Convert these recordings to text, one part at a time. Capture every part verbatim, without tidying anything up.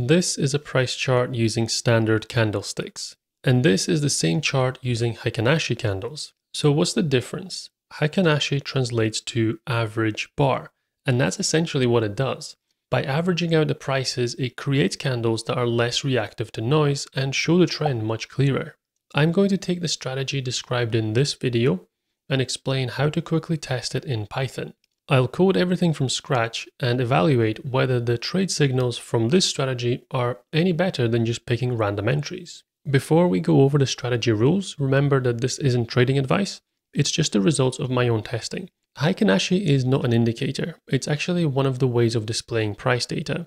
This is a price chart using standard candlesticks, and this is the same chart using Heikin Ashi candles. So what's the difference? Heikin Ashi translates to average bar, and that's essentially what it does. By averaging out the prices, it creates candles that are less reactive to noise and show the trend much clearer. I'm going to take the strategy described in this video and explain how to quickly test it in Python. I'll code everything from scratch and evaluate whether the trade signals from this strategy are any better than just picking random entries. Before we go over the strategy rules, remember that this isn't trading advice, it's just the results of my own testing. Heikin Ashi is not an indicator, it's actually one of the ways of displaying price data.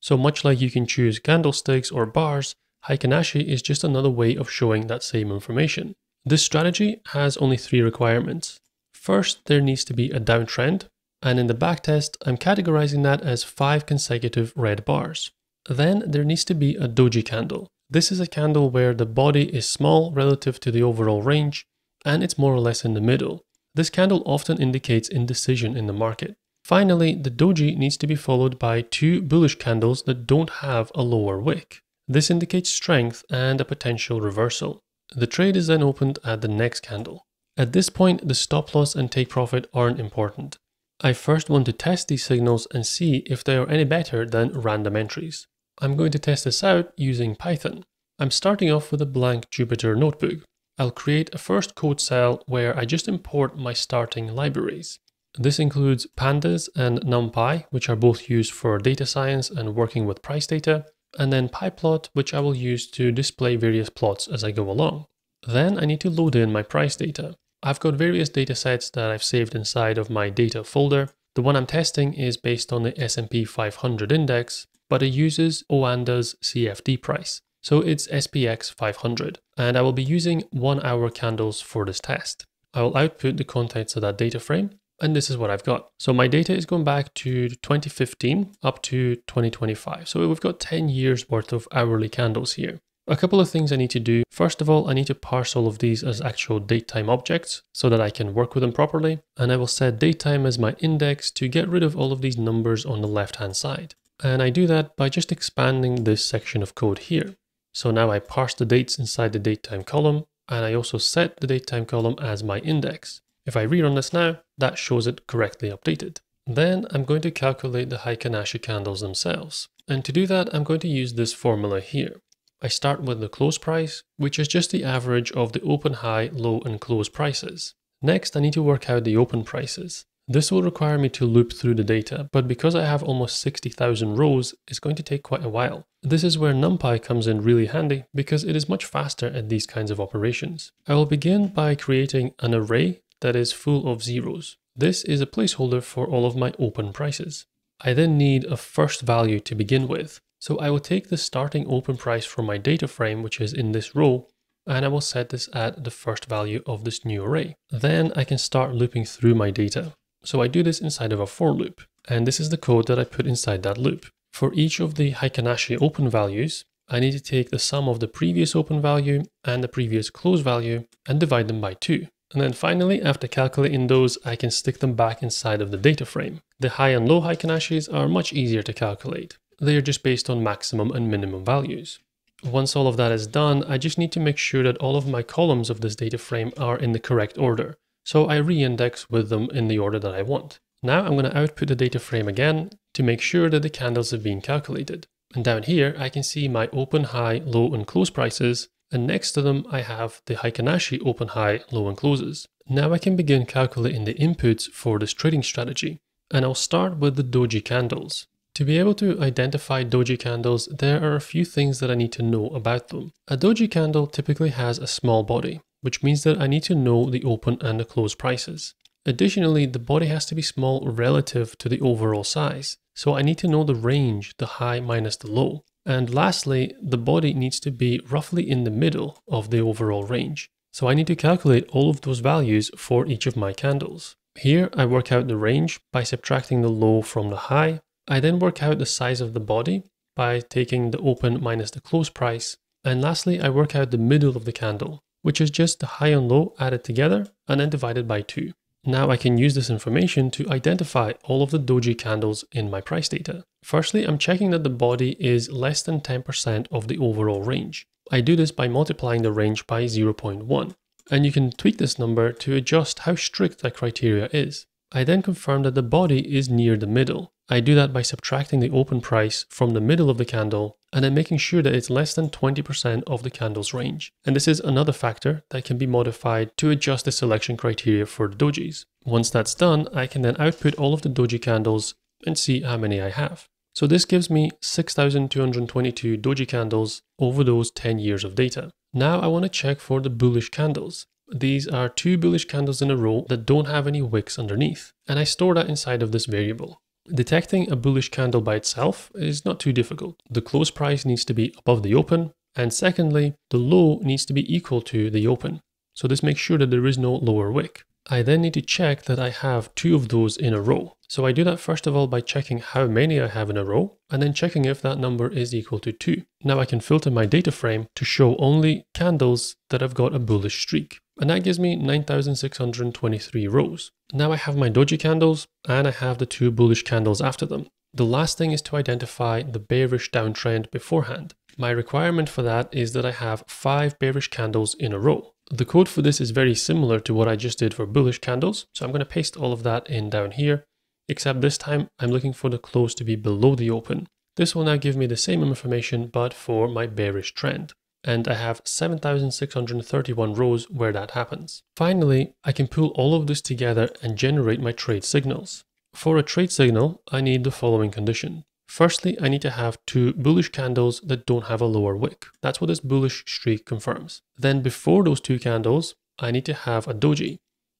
So much like you can choose candlesticks or bars, Heikin Ashi is just another way of showing that same information. This strategy has only three requirements. First, there needs to be a downtrend, and in the backtest, I'm categorizing that as five consecutive red bars. Then there needs to be a doji candle. This is a candle where the body is small relative to the overall range, and it's more or less in the middle. This candle often indicates indecision in the market. Finally, the doji needs to be followed by two bullish candles that don't have a lower wick. This indicates strength and a potential reversal. The trade is then opened at the next candle. At this point, the stop loss and take profit aren't important. I first want to test these signals and see if they are any better than random entries. I'm going to test this out using Python. I'm starting off with a blank Jupyter notebook. I'll create a first code cell where I just import my starting libraries. This includes pandas and NumPy, which are both used for data science and working with price data, and then pyplot, which I will use to display various plots as I go along. Then I need to load in my price data. I've got various data sets that I've saved inside of my data folder. The one I'm testing is based on the S and P five hundred index, but it uses Oanda's C F D price. So it's S P X five hundred, and I will be using one hour candles for this test. I will output the contents of that data frame, and this is what I've got. So my data is going back to twenty fifteen up to twenty twenty-five. So we've got ten years worth of hourly candles here. A couple of things I need to do. First of all, I need to parse all of these as actual datetime objects so that I can work with them properly. And I will set datetime as my index to get rid of all of these numbers on the left-hand side. And I do that by just expanding this section of code here. So now I parse the dates inside the datetime column, and I also set the datetime column as my index. If I rerun this now, that shows it correctly updated. Then I'm going to calculate the Heikin Ashi candles themselves. And to do that, I'm going to use this formula here. I start with the close price, which is just the average of the open, high, low, and close prices. Next, I need to work out the open prices. This will require me to loop through the data, but because I have almost sixty thousand rows, it's going to take quite a while. This is where NumPy comes in really handy because it is much faster at these kinds of operations. I will begin by creating an array that is full of zeros. This is a placeholder for all of my open prices. I then need a first value to begin with. So I will take the starting open price from my data frame, which is in this row, and I will set this at the first value of this new array. Then I can start looping through my data. So I do this inside of a for loop, and this is the code that I put inside that loop. For each of the Heikin Ashi open values, I need to take the sum of the previous open value and the previous close value and divide them by two. And then finally, after calculating those, I can stick them back inside of the data frame. The high and low Heikin Ashis are much easier to calculate. They are just based on maximum and minimum values. Once all of that is done, I just need to make sure that all of my columns of this data frame are in the correct order. So I reindex with them in the order that I want. Now I'm going to output the data frame again to make sure that the candles have been calculated. And down here, I can see my open, high, low, and close prices. And next to them, I have the Heikin Ashi open, high, low, and closes. Now I can begin calculating the inputs for this trading strategy. And I'll start with the doji candles. To be able to identify doji candles, there are a few things that I need to know about them. A doji candle typically has a small body, which means that I need to know the open and the close prices. Additionally, the body has to be small relative to the overall size, so I need to know the range, the high minus the low. And lastly, the body needs to be roughly in the middle of the overall range. So I need to calculate all of those values for each of my candles. Here, I work out the range by subtracting the low from the high. I then work out the size of the body by taking the open minus the close price. And lastly, I work out the middle of the candle, which is just the high and low added together and then divided by two. Now I can use this information to identify all of the doji candles in my price data. Firstly, I'm checking that the body is less than ten percent of the overall range. I do this by multiplying the range by zero point one. And you can tweak this number to adjust how strict that criteria is. I then confirm that the body is near the middle. I do that by subtracting the open price from the middle of the candle and then making sure that it's less than twenty percent of the candle's range. And this is another factor that can be modified to adjust the selection criteria for dojis. Once that's done, I can then output all of the doji candles and see how many I have. So this gives me six thousand two hundred twenty-two doji candles over those ten years of data. Now I want to check for the bullish candles. These are two bullish candles in a row that don't have any wicks underneath, and I store that inside of this variable. Detecting a bullish candle by itself is not too difficult. The close price needs to be above the open, and secondly, the low needs to be equal to the open. So this makes sure that there is no lower wick. I then need to check that I have two of those in a row. So I do that first of all by checking how many I have in a row and then checking if that number is equal to two. Now I can filter my data frame to show only candles that have got a bullish streak. And that gives me nine thousand six hundred twenty-three rows. Now I have my doji candles and I have the two bullish candles after them. The last thing is to identify the bearish downtrend beforehand. My requirement for that is that I have five bearish candles in a row. The code for this is very similar to what I just did for bullish candles, so I'm going to paste all of that in down here, except this time I'm looking for the close to be below the open. This will now give me the same information but for my bearish trend, and I have seven thousand six hundred thirty-one rows where that happens. Finally, I can pull all of this together and generate my trade signals. For a trade signal, I need the following condition. Firstly, I need to have two bullish candles that don't have a lower wick. That's what this bullish streak confirms. Then before those two candles, I need to have a doji.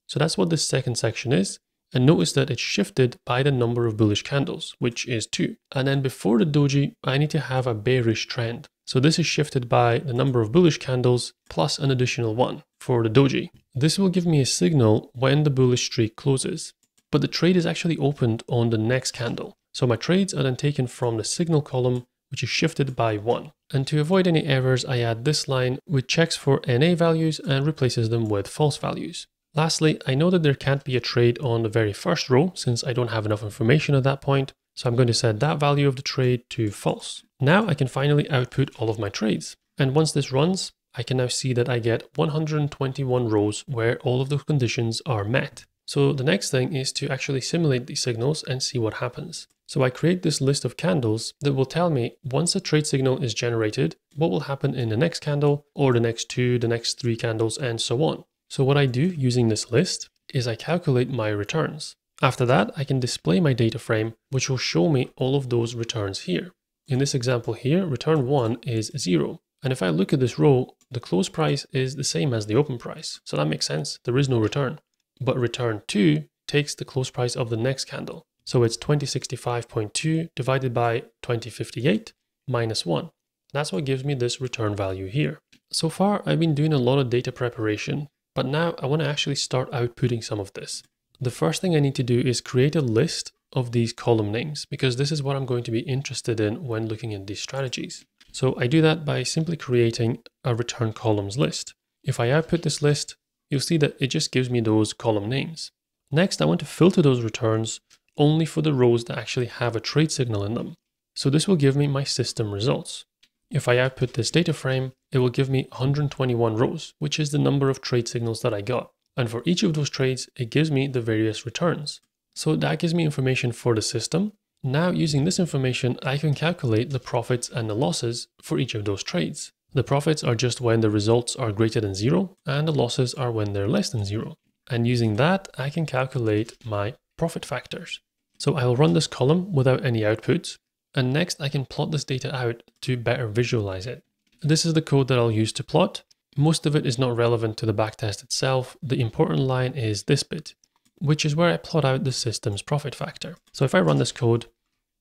So that's what this second section is. And notice that it's shifted by the number of bullish candles, which is two. And then before the doji, I need to have a bearish trend. So this is shifted by the number of bullish candles plus an additional one for the doji. This will give me a signal when the bullish streak closes. But the trade is actually opened on the next candle. So my trades are then taken from the signal column, which is shifted by one. And to avoid any errors, I add this line, which checks for N A values and replaces them with false values. Lastly, I know that there can't be a trade on the very first row since I don't have enough information at that point. So I'm going to set that value of the trade to false. Now I can finally output all of my trades. And once this runs, I can now see that I get one hundred twenty-one rows where all of the conditions are met. So the next thing is to actually simulate these signals and see what happens. So I create this list of candles that will tell me once a trade signal is generated, what will happen in the next candle or the next two, the next three candles and so on. So what I do using this list is I calculate my returns. After that, I can display my data frame, which will show me all of those returns here. In this example here, return one is zero. And if I look at this row, the close price is the same as the open price. So that makes sense. There is no return. But return two takes the close price of the next candle. So it's twenty sixty-five point two divided by twenty fifty-eight minus one. That's what gives me this return value here. So far, I've been doing a lot of data preparation, but now I want to actually start outputting some of this. The first thing I need to do is create a list of these column names, because this is what I'm going to be interested in when looking at these strategies. So I do that by simply creating a return columns list. If I output this list, you'll see that it just gives me those column names. Next, I want to filter those returns only for the rows that actually have a trade signal in them. So this will give me my system results. If I output this data frame, it will give me one hundred twenty-one rows, which is the number of trade signals that I got. And for each of those trades, it gives me the various returns. So that gives me information for the system. Now using this information, I can calculate the profits and the losses for each of those trades. The profits are just when the results are greater than zero, and the losses are when they're less than zero. And using that, I can calculate my profit factors. So I'll run this column without any outputs. And next I can plot this data out to better visualize it. This is the code that I'll use to plot. Most of it is not relevant to the backtest itself. The important line is this bit, which is where I plot out the system's profit factor. So if I run this code,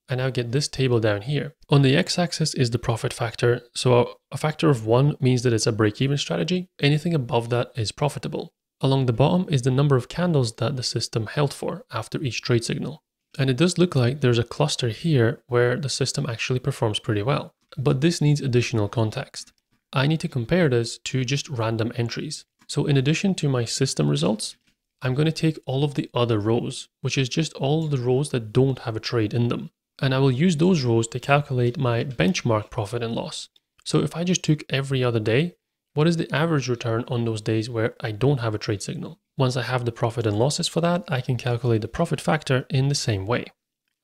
I now get this table down here. On the x-axis is the profit factor. So a factor of one means that it's a break-even strategy. Anything above that is profitable. Along the bottom is the number of candles that the system held for after each trade signal. And it does look like there's a cluster here where the system actually performs pretty well. But this needs additional context. I need to compare this to just random entries. So in addition to my system results, I'm going to take all of the other rows, which is just all the rows that don't have a trade in them. And I will use those rows to calculate my benchmark profit and loss. So if I just took every other day, what is the average return on those days where I don't have a trade signal? Once I have the profit and losses for that, I can calculate the profit factor in the same way.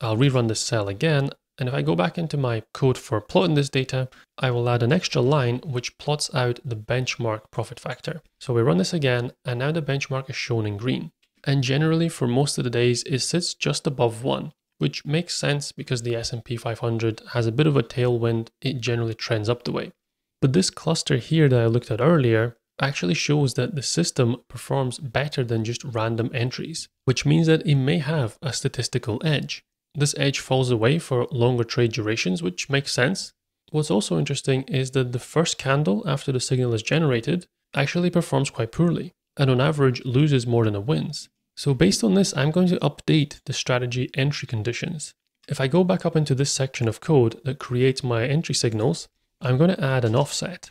I'll rerun this cell again, and if I go back into my code for plotting this data, I will add an extra line which plots out the benchmark profit factor. So we run this again, and now the benchmark is shown in green. And generally for most of the days, it sits just above one, which makes sense because the S and P five hundred has a bit of a tailwind, it generally trends up the way. But this cluster here that I looked at earlier actually shows that the system performs better than just random entries, which means that it may have a statistical edge. This edge falls away for longer trade durations, which makes sense. What's also interesting is that the first candle after the signal is generated actually performs quite poorly, and on average loses more than it wins. So based on this, I'm going to update the strategy entry conditions. If I go back up into this section of code that creates my entry signals, I'm going to add an offset,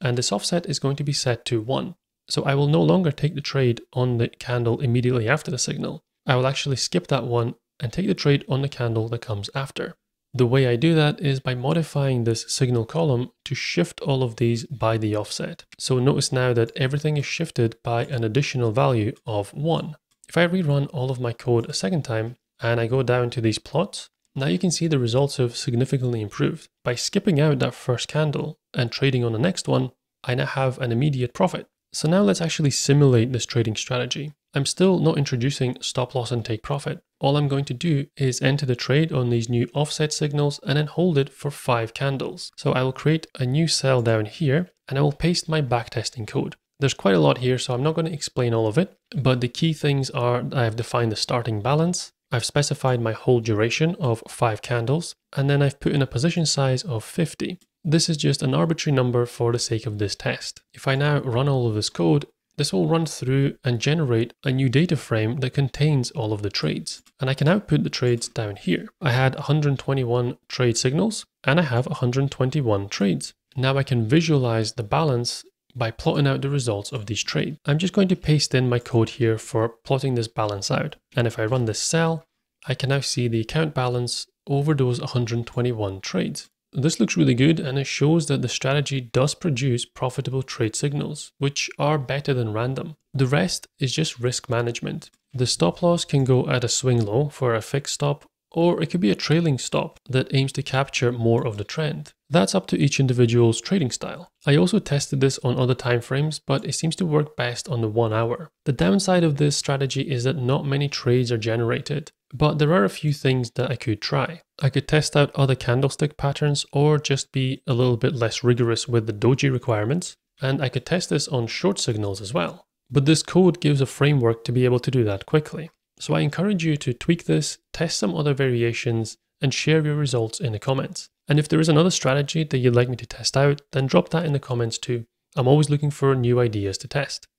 and this offset is going to be set to one. So I will no longer take the trade on the candle immediately after the signal. I will actually skip that one and take the trade on the candle that comes after. The way I do that is by modifying this signal column to shift all of these by the offset. So notice now that everything is shifted by an additional value of one. If I rerun all of my code a second time and I go down to these plots, now you can see the results have significantly improved. By skipping out that first candle and trading on the next one, I now have an immediate profit. So now let's actually simulate this trading strategy. I'm still not introducing stop loss and take profit. All I'm going to do is enter the trade on these new offset signals and then hold it for five candles. So I will create a new cell down here and I will paste my backtesting code. There's quite a lot here, so I'm not going to explain all of it, but the key things are I have defined the starting balance, I've specified my hold duration of five candles, and then I've put in a position size of fifty. This is just an arbitrary number for the sake of this test. If I now run all of this code, this will run through and generate a new data frame that contains all of the trades. And I can output the trades down here. I had one hundred twenty-one trade signals and I have one hundred twenty-one trades. Now I can visualize the balance by plotting out the results of these trades. I'm just going to paste in my code here for plotting this balance out. And if I run this cell, I can now see the account balance over those one hundred twenty-one trades. This looks really good and it shows that the strategy does produce profitable trade signals, which are better than random. The rest is just risk management. The stop loss can go at a swing low for a fixed stop, or it could be a trailing stop that aims to capture more of the trend. That's up to each individual's trading style. I also tested this on other timeframes, but it seems to work best on the one hour. The downside of this strategy is that not many trades are generated, but there are a few things that I could try. I could test out other candlestick patterns or just be a little bit less rigorous with the Doji requirements, and I could test this on short signals as well. But this code gives a framework to be able to do that quickly. So I encourage you to tweak this, test some other variations, and share your results in the comments. And if there is another strategy that you'd like me to test out, then drop that in the comments too. I'm always looking for new ideas to test.